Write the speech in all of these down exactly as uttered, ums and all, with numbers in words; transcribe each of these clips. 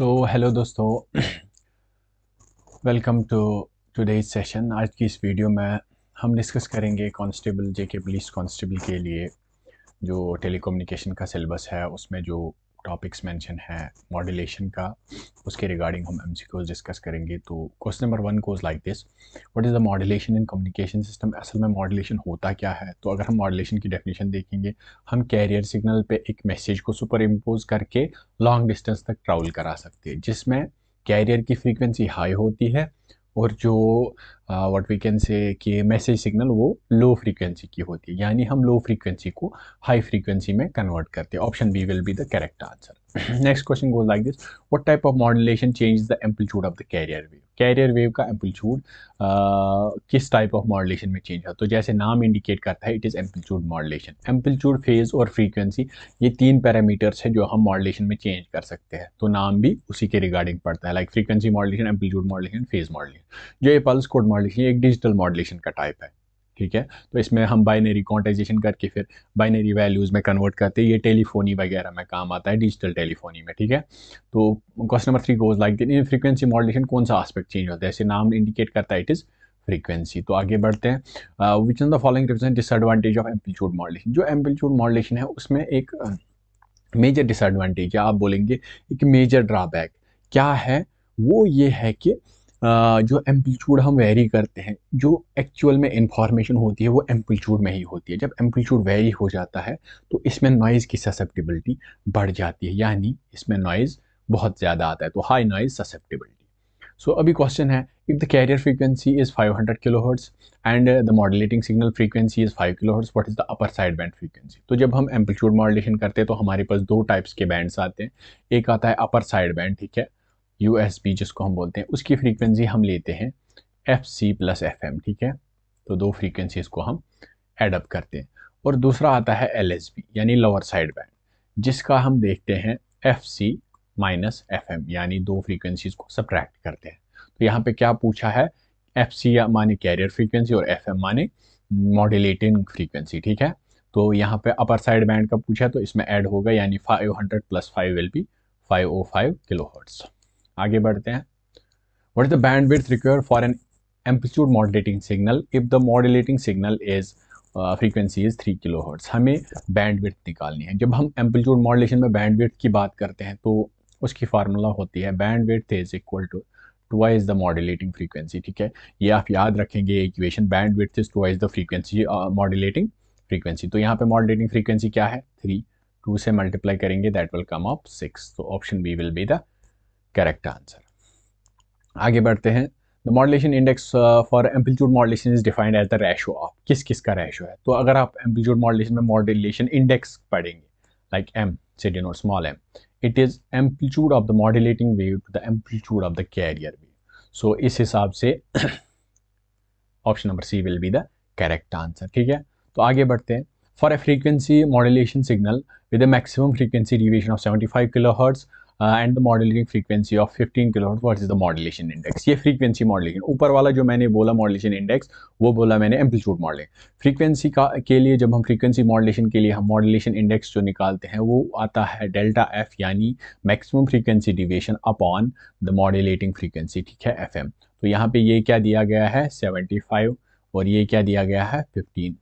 सो hello दोस्तों, welcome to today's session. आज की इस वीडियो में हम डिस्कस करेंगे कांस्टेबल जे के पुलिस कांस्टेबल के लिए जो टेलीकम्युनिकेशन का सिलेबस है, उसमें जो टॉपिक्स मेंशन है मॉड्यूलेशन का, उसके रिगार्डिंग हम एमसीक्यूज डिस्कस करेंगे। तो question number one goes like this, what is the modulation in communication system. असल में मॉड्यूलेशन होता क्या है? तो अगर हम मॉड्यूलेशन की डेफिनेशन देखेंगे, हम कैरियर सिग्नल पे एक मैसेज को सुपर इम्पोज करके लॉन्ग डिस्टेंस तक ट्रैवल करा सकते हैं, जिसमें कैरियर की फ्रीक्वेंसी हाई होती है और जो व्हाट वी कैन से कि मैसेज सिग्नल वो लो फ्रीक्वेंसी की होती है, यानी हम लो फ्रीक्वेंसी को हाई फ्रीक्वेंसी में कन्वर्ट करते हैं। Option B will be the correct answer. Next question goes like this, what type of modulation change the amplitude of the carrier wave. Carrier wave का एम्पलीट्यूड uh, किस type of modulation में change हो? तो जैसे नाम indicate करता है, it is amplitude modulation. Amplitude, phase और फ्रीक्वेंसी, ये तीन पैरामीटर्स हैं जो हम मॉड्यूलेशन में चेंज कर सकते हैं। तो नाम भी उसी के रिगार्डिंग पड़ता है, like frequency modulation, amplitude modulation, phase modulation. जो ये पल्स कोड मॉड्यूलेशन, एक डिजिटल मॉड्यूलेशन का टाइप है, ठीक है। तो इसमें हम बाइनरी क्वांटाइजेशन करके फिर बाइनरी वैल्यूज़ में कन्वर्ट करते हैं। ये टेलीफोनी वगैरह में काम आता है, डिजिटल टेलीफोनी में, ठीक है। तो question number three goes like that, in frequency modulation कौन सा एस्पेक्ट चेंज होता है? जैसे नाम इंडिकेट करता है, इट इज़ फ्रीक्वेंसी। तो आगे बढ़ते हैं, which of the following represent disadvantage of amplitude modulation. जो एम्पलीट्यूड मॉड्यूलेशन है उसमें एक मेजर डिसएडवांटेज या आप बोलेंगे एक मेजर ड्रॉबैक क्या है, वो ये है कि Uh, जो एम्पलीट्यूड हम वेरी करते हैं, जो एक्चुअल में इंफॉर्मेशन होती है वो एम्पलीट्यूड में ही होती है। जब एम्पलीट्यूड वेरी हो जाता है तो इसमें नॉइज़ की ससेप्टिबिलिटी बढ़ जाती है, यानी इसमें नॉइज़ बहुत ज़्यादा आता है, तो हाई नॉइज़ ससेप्टिबिलिटी। सो अभी क्वेश्चन है, if the carrier frequency is five hundred kilohertz and the modulating signal frequency is five kilohertz, what is the upper side band frequency. तो जब हम एम्पलीट्यूड मॉड्यूलेशन करते हैं तो हमारे पास दो टाइप्स के बैंड्स आते हैं। एक आता है अपर साइड बैंड, ठीक है, यू एस बी जिसको हम बोलते हैं, उसकी फ्रीक्वेंसी हम लेते हैं F C plus F M, ठीक है। तो दो फ्रीक्वेंसीज को हम एडअप करते हैं। और दूसरा आता है एल एस बी यानी लोअर साइड बैंड, जिसका हम देखते हैं F C minus F M, यानी दो फ्रीक्वेंसीज को सब्ट्रैक्ट करते हैं। तो यहाँ पे क्या पूछा है, एफ सी माने कैरियर फ्रीक्वेंसी और एफ एम माने मॉड्यूलेटिंग फ्रीक्वेंसी, ठीक है। तो यहाँ पे अपर साइड बैंड का पूछा है तो इसमें ऐड होगा, यानी five hundred plus five will be five O five kilohertz. आगे बढ़ते हैं, what is the bandwidth required for an amplitude modulating signal if the modulating signal is frequency is three kilohertz. हमें बैंडविड्थ निकालनी है। जब हम एम्पलीट्यूड मॉड्यूलेशन में bandwidth की बात करते हैं तो उसकी फार्मूला होती है bandwidth is equal to twice the modulating frequency, ठीक है। ये आप याद रखेंगे equation, bandwidth is twice the frequency modulating frequency. तो यहाँ पे मॉड्यूलेटिंग फ्रीक्वेंसी क्या है, थ्री, टू से मल्टीप्लाई करेंगे that will come up six. तो option B will be the correct answer. आगे बढ़ते हैं, the modulation index for amplitude modulation is defined as the ratio of, किस किस का रेशो है। तो अगर आप एम्पलीट्यूड मॉड्यूलेशन में मॉड्यूलेशन इंडेक्स पढ़ेंगे, लाइक एम से denote small M, it is amplitude of the modulating wave to the amplitude of the carrier wave. So इस हिसाब से option number C will be the correct answer, ठीक है। तो आगे बढ़ते हैं, for a frequency modulation signal with a maximum frequency deviation of seventy five kilohertz and the modulating frequency of fifteen kilohertz, what is the modulation index. ये frequency modulation, ऊपर वाला जो मैंने बोला मॉड्यूलेशन इंडेक्स, वो बोला मैंने एम्पलीट्यूड मॉड्यूलेशन। फ्रीक्वेंसी का के लिए, जब हम फ्रीक्वेंसी मॉड्यूलेशन के लिए हम मॉड्यूलेशन इंडेक्स जो निकालते हैं वो आता है डेल्टा एफ, यानी maximum frequency deviation upon the modulating frequency, ठीक है, एफ एम। तो यहाँ पे ये क्या दिया गया है, सेवेंटी फाइव, और ये क्या दिया गया है, fifteen.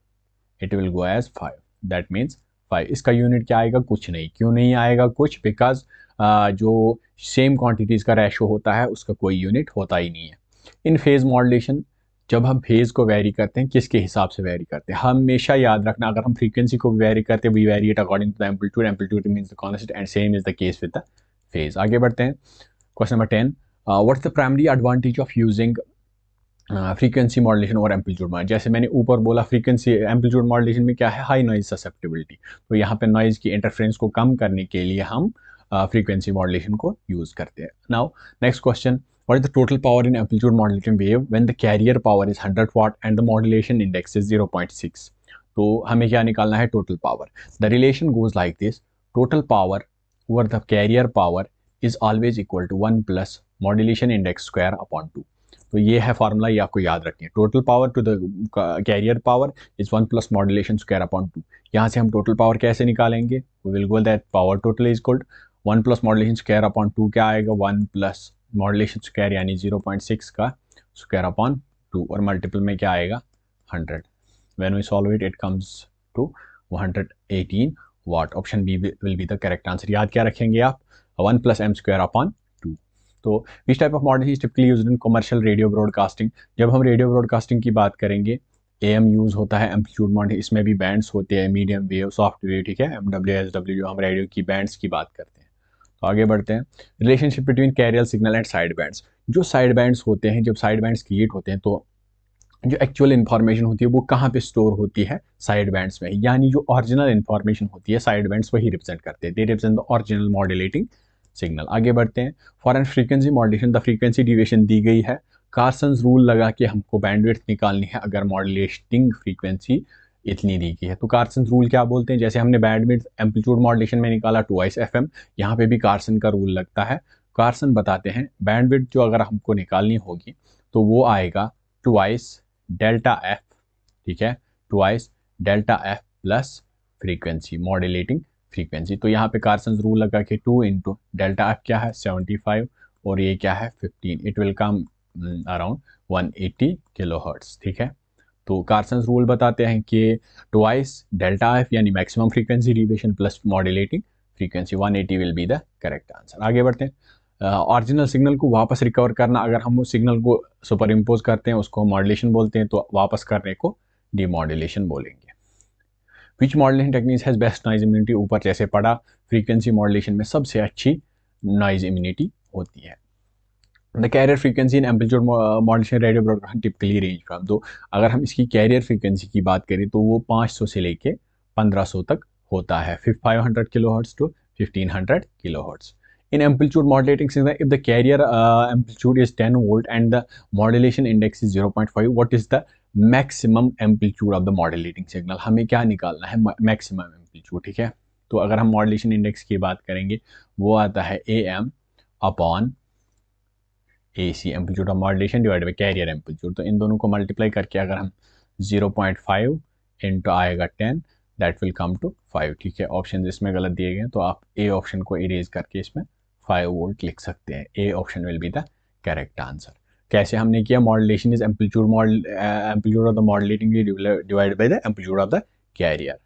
It will go as five, that means five. इसका यूनिट क्या आएगा, कुछ नहीं। क्यों नहीं आएगा कुछ, बिकॉज Uh, जो सेम क्वांटिटीज़ का रेशो होता है उसका कोई यूनिट होता ही नहीं है। इन फेज़ मॉड्यूलेशन, जब हम फेज़ को वेरी करते हैं किसके हिसाब से वेरी करते हैं, हमेशा याद रखना। अगर हम फ्रीक्वेंसी को भी वेरी करते हैं, we vary it according to the amplitude, amplitude means the constant, and same is the case with the phase. आगे बढ़ते हैं, question number ten, what's the primary advantage of using frequency modulation और amplitude modulation. जैसे मैंने ऊपर बोला, frequency amplitude modulation में क्या है, हाई नॉइज ससेप्टिबिलिटी। तो यहाँ पर नॉइज़ की इंटरफेरेंस को कम करने के लिए हम फ्रीक्वेंसी uh, मॉड्यूलेशन को यूज़ करते हैं। Now next question, what is the total power in amplitude modulating wave when the carrier power is hundred watt and the modulation index is zero point six. तो हमें क्या निकालना है, total power. The relation goes like this, total power over the carrier power is always equal to one plus modulation index square upon two. तो ये है formula, ये आपको याद रखनी है। Total power to the carrier power is one plus modulation square upon two. यहाँ से हम टोटल पावर कैसे निकालेंगे, we will go that power total is equal one plus modulation square upon two क्या आएगा, वन प्लस मॉडुलेशन स्क्वायर यानी zero point six का square upon two और मल्टीपल में क्या आएगा hundred. When we solve it it comes to one hundred eighteen watt. Option B will be the correct answer. याद क्या रखेंगे आप, one plus M square upon two. तो which type of modulation is typically used in commercial radio broadcasting. जब हम radio broadcasting की बात करेंगे एम यूज़ होता है, एम्पलीट्यूड मॉडुलेशन, इसमें भी बैंड्स होते हैं, मीडियम वेव, सॉफ्ट वेव, ठीक है, एम डब्ल्यू एस डब्ल्यू, हम रेडियो की बैंड्स की बात करते हैं. तो आगे बढ़ते हैं, relationship between carrier signal and side bands. जो साइड बैंड्स होते हैं, जब साइड बैंड्स क्रिएट होते हैं तो जो एक्चुअल इन्फॉर्मेशन होती है वो कहाँ पे स्टोर होती है, साइड बैंड्स में. यानी जो ओरिजिनल इन्फॉर्मेशन होती है साइड बैंड्स वही रिप्रेजेंट करते हैं, they represent the original modulating signal. आगे बढ़ते हैं, for an frequency modulation the frequency deviation दी गई है. कार्सन्स रूल लगा के हमको बैंडविड्थ निकालनी है अगर मॉड्यूलेटिंग फ्रीक्वेंसी इतनी दी गई है. तो कार्सन्स रूल क्या बोलते हैं, जैसे हमने बैंडविड्थ एम्पलीट्यूड मॉड्यूलेशन में निकाला टूवाइस एफ एम, यहाँ पे भी कार्सन का रूल लगता है. कार्सन बताते हैं बैंडविड्थ जो अगर हमको निकालनी होगी तो वो आएगा टूवाइस डेल्टा एफ, ठीक है, twice delta F plus frequency, modulating frequency. तो यहाँ पे कार्सन्स रूल लगा के टू इंटू डेल्टा एफ क्या है सेवेंटी फाइव और ये क्या है fifteen, it will come around one eighty kilohertz, ठीक है. तो कार्सन्स रूल बताते हैं कि ट्वाइस डेल्टा एफ यानी maximum frequency deviation plus modulating frequency, one eighty will be the correct answer. आगे बढ़ते हैं, ऑरिजिनल सिग्नल को वापस रिकवर करना. अगर हम उस सिग्नल को सुपर इम्पोज करते हैं उसको मॉड्यूलेशन बोलते हैं, तो वापस करने को डीमॉड्यूलेशन बोलेंगे. Which modulation technique has best noise immunity, ऊपर जैसे पढ़ा फ्रीक्वेंसी मॉड्यूलेशन में सबसे अच्छी नॉइज इम्यूनिटी होती है. The carrier frequency in amplitude modulation radio broadcast typically range from. तो अगर हम इसकी कैरियर फ्रीक्वेंसी की बात करें तो वो पाँच सौ से लेके पंद्रह सौ तक होता है, five hundred kilo hertz to fifteen hundred kilo hertz. In amplitude modulating signal if the carrier amplitude is ten volt and the modulation index is zero point five, what is the maximum amplitude of the modulating signal. हमें क्या निकालना है, maximum amplitude, ठीक है. तो अगर हम modulation index की बात करेंगे वो आता है A M upon A C, amplitude of modulation divide by carrier amplitude. तो इन दोनों को मल्टीप्लाई करके अगर हम जीरो पॉइंट फाइव इंटू आएगा ten, that will come to five, ठीक है. ऑप्शन इसमें गलत दिए गए तो आप ए ऑप्शन को इरेज करके इसमें फाइव वोल्ट लिख सकते हैं. A option will be the correct answer. कैसे हमने किया, modulation is amplitude amplitude of the modulating divide by the amplitude of the carrier.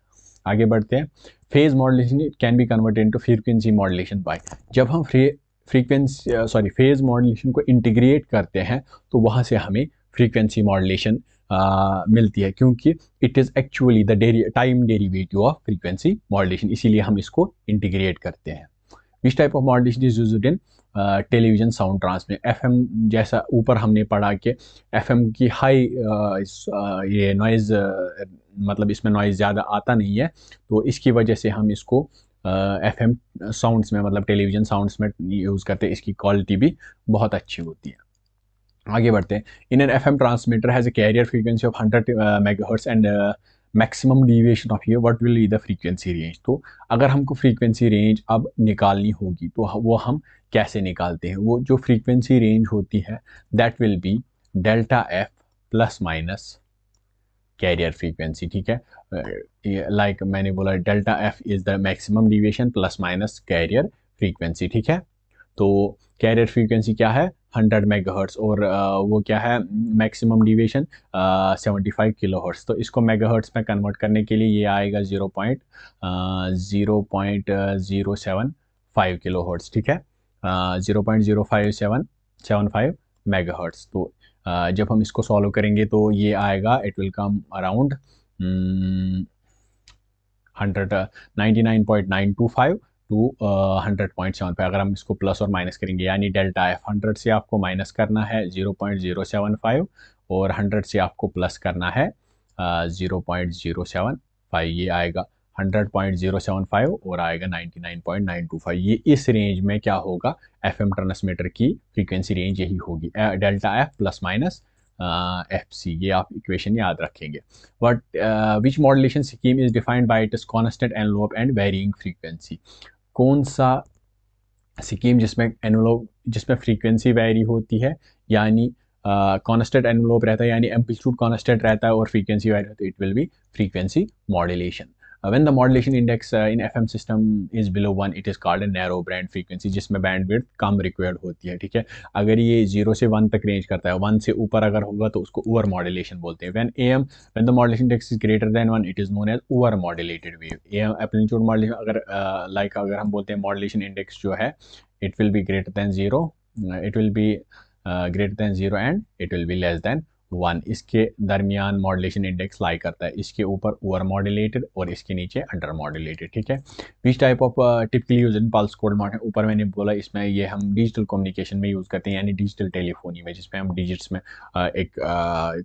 आगे बढ़ते हैं, phase modulation can be converted into frequency modulation by. जब हम free frequency sorry phase modulation को integrate करते हैं तो वहाँ से हमें फ्रीक्वेंसी मॉड्यूलेशन uh, मिलती है, क्योंकि it is actually the time derivative of frequency modulation, इसीलिए हम इसको इंटीग्रेट करते हैं. इस type of modulation is used in television sound transmit. FM जैसा ऊपर हमने पढ़ा कि एफएम की हाई uh, इस, uh, ये नॉइज़ uh, मतलब इसमें नॉइज़ ज़्यादा आता नहीं है, तो इसकी वजह से हम इसको एफएम uh, साउंड्स में मतलब टेलीविजन साउंड्स में यूज़ करते हैं, इसकी क्वालिटी भी बहुत अच्छी होती है. आगे बढ़ते हैं, in an FM transmitter has a carrier frequency of hundred megahertz and maximum deviation of ये, what will be the frequency range. तो अगर हमको फ्रीक्वेंसी रेंज अब निकालनी होगी तो वो हम कैसे निकालते हैं, वो जो फ्रीक्वेंसी रेंज होती है that will be delta F plus minus carrier frequency, ठीक है. लाइक like मैंने बोला delta F is the maximum deviation plus minus carrier frequency, ठीक है. तो कैरियर फ्रीक्वेंसी क्या है हंड्रेड मेगाहर्ट्ज और वो क्या है maximum deviation seventy five kilohertz. तो इसको मेगाहर्ट्ज में कन्वर्ट करने के लिए ये आएगा zero point zero point zero seven five kilohertz, ठीक है, zero point zero five seven seven five megahertz. तो uh, जब हम इसको सॉल्व करेंगे तो ये आएगा, it will come around hundred ninety nine point nine two five to hundred point seven five. अगर हम इसको प्लस और माइनस करेंगे यानी डेल्टा एफ हंड्रेड से आपको माइनस करना है zero point zero seven five और हंड्रेड से आपको प्लस करना है zero point zero seven five. ये आएगा hundred point zero seven five और आएगा ninety nine point nine two five. ये इस रेंज में क्या होगा, एफएम ट्रांसमीटर की फ्रीक्वेंसी रेंज यही होगी, delta F plus minus F C. ये आप इक्वेशन याद रखेंगे. But which modulation scheme is defined by its constant envelope and varying frequency. कौन सा स्कीम जिसमें एनवलप जिसमें फ्रीक्वेंसी वेरी होती है, यानी कॉन्स्टेंट एनवलप रहता है, यानी एम्पलीट्यूड कॉन्स्टेंट रहता है और फ्रीक्वेंसी वेरी होती है, it will be frequency modulation. Uh, when the modulation index uh, in F M system is below one, it is called a narrow band frequency, जिसमें bandwidth कम required होती है, ठीक है? अगर ये zero से one तक range करता है, one से ऊपर अगर होगा तो उसको over modulation बोलते हैं. When A M, when the modulation index is greater than one, it is known as over modulated wave. A M amplitude modulation, अगर uh, like अगर हम बोलते हैं modulation index जो है, it will be greater than zero, it will be uh, greater than zero and it will be less than one. इसके दरमियान modulation index lie करता है, इसके ऊपर ओवर मॉडुलेटेड और इसके नीचे अंडर मॉडुलेटेड, ठीक है. Which type of typically use in pulse code model, ऊपर मैंने बोला इसमें ये हम डिजिटल कम्युनिकेशन में यूज़ करते हैं, यानी डिजिटल टेलीफोनी में, जिसमें हम डिजिट्स में uh, एक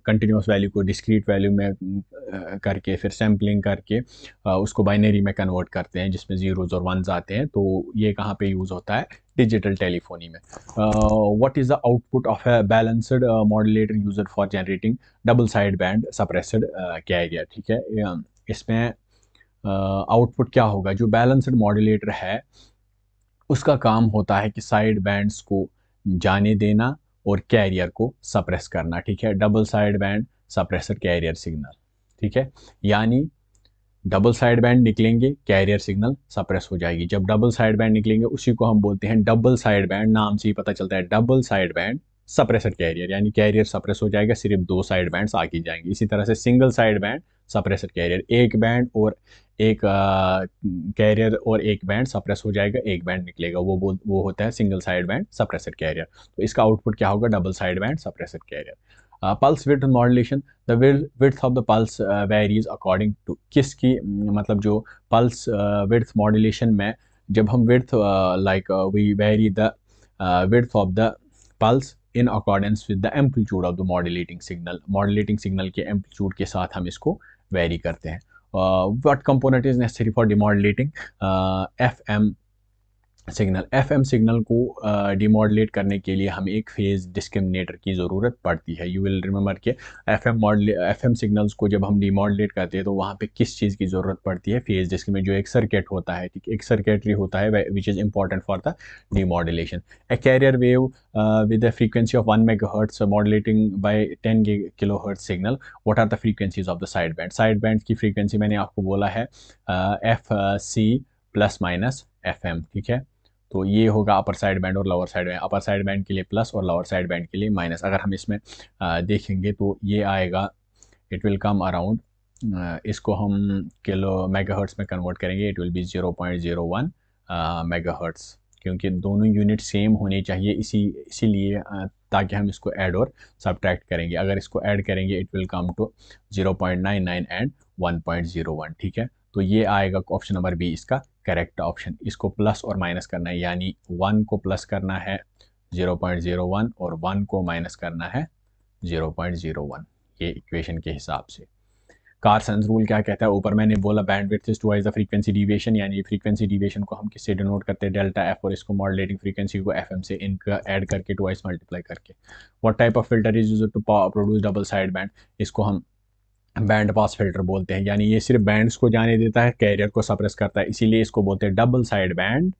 कंटिन्यूस uh, वैल्यू को डिस्क्रीट वैल्यू में uh, करके फिर सैम्पलिंग करके uh, उसको बाइनरी में कन्वर्ट करते हैं, जिसमें जीरोज़ और वनज़ आते हैं. तो ये कहाँ पर यूज़ होता है? डिजिटल टेलीफोनी में. What is the output of a balanced modulator used for generating double side band suppressed carrier, ठीक है. इसमें आउटपुट uh, क्या होगा? जो बैलेंसड मॉडुलेटर है उसका काम होता है कि साइड बैंड्स को जाने देना और कैरियर को सप्रेस करना, ठीक है. Double side band suppressor carrier signal, ठीक है. यानी डबल साइड बैंड निकलेंगे, कैरियर सिग्नल सप्रेस हो जाएगी. जब डबल साइड बैंड निकलेंगे उसी को हम बोलते हैं डबल साइड बैंड, नाम से ही पता चलता है double side band suppressor carrier, यानी कैरियर सप्रेस हो जाएगा, सिर्फ दो साइड बैंड्स आगे जाएंगे. इसी तरह से single side band suppressor carrier, एक बैंड और एक कैरियर uh, और एक बैंड सप्रेस हो जाएगा, एक बैंड निकलेगा, वो बोल वो होता है single side band suppressor carrier. तो इसका आउटपुट क्या होगा? Double side band suppressor carrier. Pulse width modulation, the width of the pulse varies according to, किसकी मतलब जो पल्स विड्थ मॉडुलेशन में जब हम width like we vary the width of the pulse in accordance with the amplitude of the modulating signal, modulating signal के amplitude के साथ हम इसको वेरी करते हैं. What component is necessary for demodulating F M signal? FM signal को demodulate uh, करने के लिए हमें एक फेज़ डिस्क्रिमिनेटर की ज़रूरत पड़ती है. यू विल रिमेंबर के एफएम मॉडल एफएम सिग्नल्स को जब हम डिमॉडुलेट करते हैं तो वहाँ पे किस चीज़ की ज़रूरत पड़ती है? फेज़ डिस्क्रिमिनेटर, जो एक सर्किट होता है, ठीक, एक सर्किटरी होता है, which is important for the demodulation. A carrier wave with the frequency of one mega hertz modulating by ten kilo hertz signal, what are the frequencies of the side band? Side band की frequency मैंने आपको बोला है F C plus minus F M, ठीक है. तो ये होगा अपर साइड बैंड और lower side band, upper side band के लिए प्लस और लोअर साइड बैंड के लिए माइनस. अगर हम इसमें आ, देखेंगे तो ये आएगा, इट विल कम अराउंड, इसको हम किलो मेगाहर्ट्स में कन्वर्ट करेंगे, it will be zero point zero one megahertz, क्योंकि दोनों यूनिट सेम होने चाहिए, इसी इसीलिए ताकि हम इसको ऐड और सब्ट्रैक्ट करेंगे. अगर इसको ऐड करेंगे it will come to zero point nine nine and one point zero one, ठीक है. तो ये आएगा ऑप्शन नंबर बी, इसका करेक्ट ऑप्शन. इसको प्लस और माइनस करना है, यानी वन को प्लस करना है ज़ीरो पॉइंट ज़ीरो वन और वन को माइनस करना है ज़ीरो पॉइंट ज़ीरो वन, ये इक्वेशन के हिसाब से. कार्सन्स रूल क्या कहता है? ऊपर मैंने बोला bandwidth is twice the frequency deviation, यानी फ्रीक्वेंसी डिविएशन को हम किससे डिनोट करते हैं? डेल्टा एफ, और इसको मॉडुलेटिंग फ्रीक्वेंसी को एफएम से इनका ऐड करके टुवाइस मल्टीप्लाई करके. What type of filter is used to produce double side band? इसको हम बैंड पास फिल्टर बोलते हैं, यानी ये सिर्फ बैंड्स को जाने देता है, कैरियर को सप्रेस करता है, इसीलिए इसको बोलते हैं double side band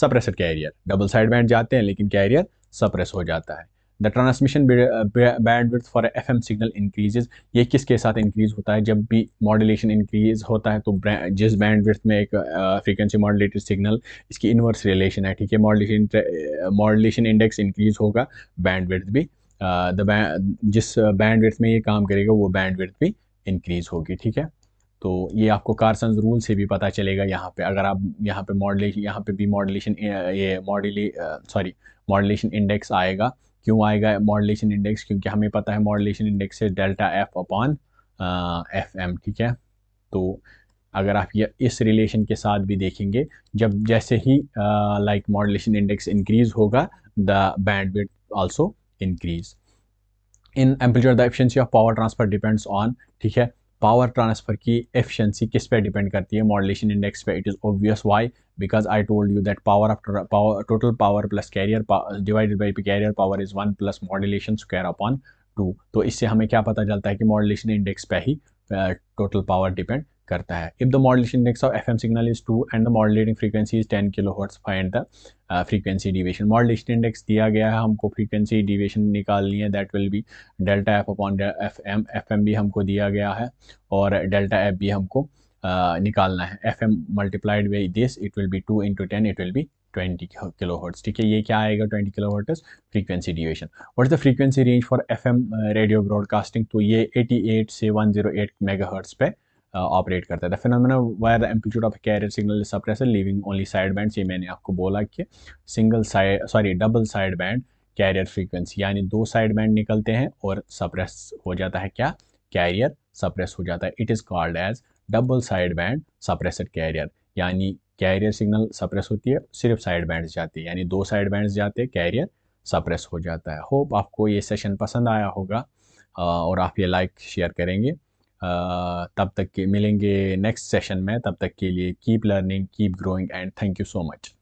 suppressor carrier. Double side band जाते हैं लेकिन कैरियर सप्रेस हो जाता है. The transmission bandwidth for FM signal increases, ये किसके साथ इंक्रीज होता है? जब भी मॉडुलेशन इंक्रीज होता है तो जिस बैंडविड्थ में एक फ्रीक्वेंसी मॉडुलेटेड सिग्नल, इसकी इन्वर्स रिलेशन है, ठीक है. मॉडुलेशन मॉडुलेशन इंडेक्स इंक्रीज होगा, बैंडविड्थ भी द uh, जिस बैंडविड्थ में ये काम करेगा वो बैंडविड्थ भी इंक्रीज़ होगी, ठीक है. तो ये आपको कार्सन्स रूल से भी पता चलेगा. यहाँ पे अगर आप यहाँ पे मॉडुलेशन यहाँ पे भी मॉडुलेशन ये मॉडुले सॉरी मॉडुलेशन इंडेक्स आएगा. क्यों आएगा मॉडुलेशन इंडेक्स? क्योंकि हमें पता है मॉडुलेशन इंडेक्स से delta F upon F M, ठीक है. तो अगर आप ये इस रिलेशन के साथ भी देखेंगे, जब जैसे ही लाइक मॉडुलेशन इंडेक्स इंक्रीज़ होगा the bandwidth also increase. In amplitude the efficiency of power transfer depends on, ठीक है. पावर ट्रांसफर की एफिशिएंसी किस पे डिपेंड करती है? मॉडुलेशन इंडेक्स पे. It is obvious why, because I told you that power of power total power plus carrier divided by carrier power is one plus modulation square upon two. तो इससे हमें क्या पता चलता है कि मॉडुलेशन इंडेक्स पे ही टोटल पावर डिपेंड करता है. If the modulation index of FM signal is two and the modulating frequency is ten kilo hertz, find the frequency deviation. Modulation index दिया गया है हमको, फ्रीक्वेंसी डिविएशन निकालनी है, that will be delta F upon F M. F M भी हमको दिया गया है और डेल्टा एफ भी हमको uh, निकालना है. F M multiplied by this it will be two into ten it will be twenty kilo hertz. ठीक है, ये क्या आएगा twenty kilo hertz. Frequency deviation what is the frequency range for FM radio broadcasting. तो ये अठासी से एक सौ आठ मेगाहर्ट्ज पे ऑपरेट uh, करता है. The phenomena where the amplitude of carrier signal is suppressed leaving only side bands. ये मैंने आपको बोला कि single side sorry double side band carrier frequency, यानी दो साइड बैंड निकलते हैं और सप्रेस हो जाता है क्या, कैरियर सप्रेस हो जाता है. It is called as double side band suppressed carrier, यानी कैरियर सिग्नल सप्रेस होती है, सिर्फ साइड बैंड्स जाती है, यानी दो साइड बैंड्स जाते हैं, कैरियर सप्रेस हो जाता है. होप आपको ये सेशन पसंद आया होगा और आप ये लाइक शेयर करेंगे. तब तक के मिलेंगे नेक्स्ट सेशन में, तब तक के लिए keep learning, keep growing and thank you so much.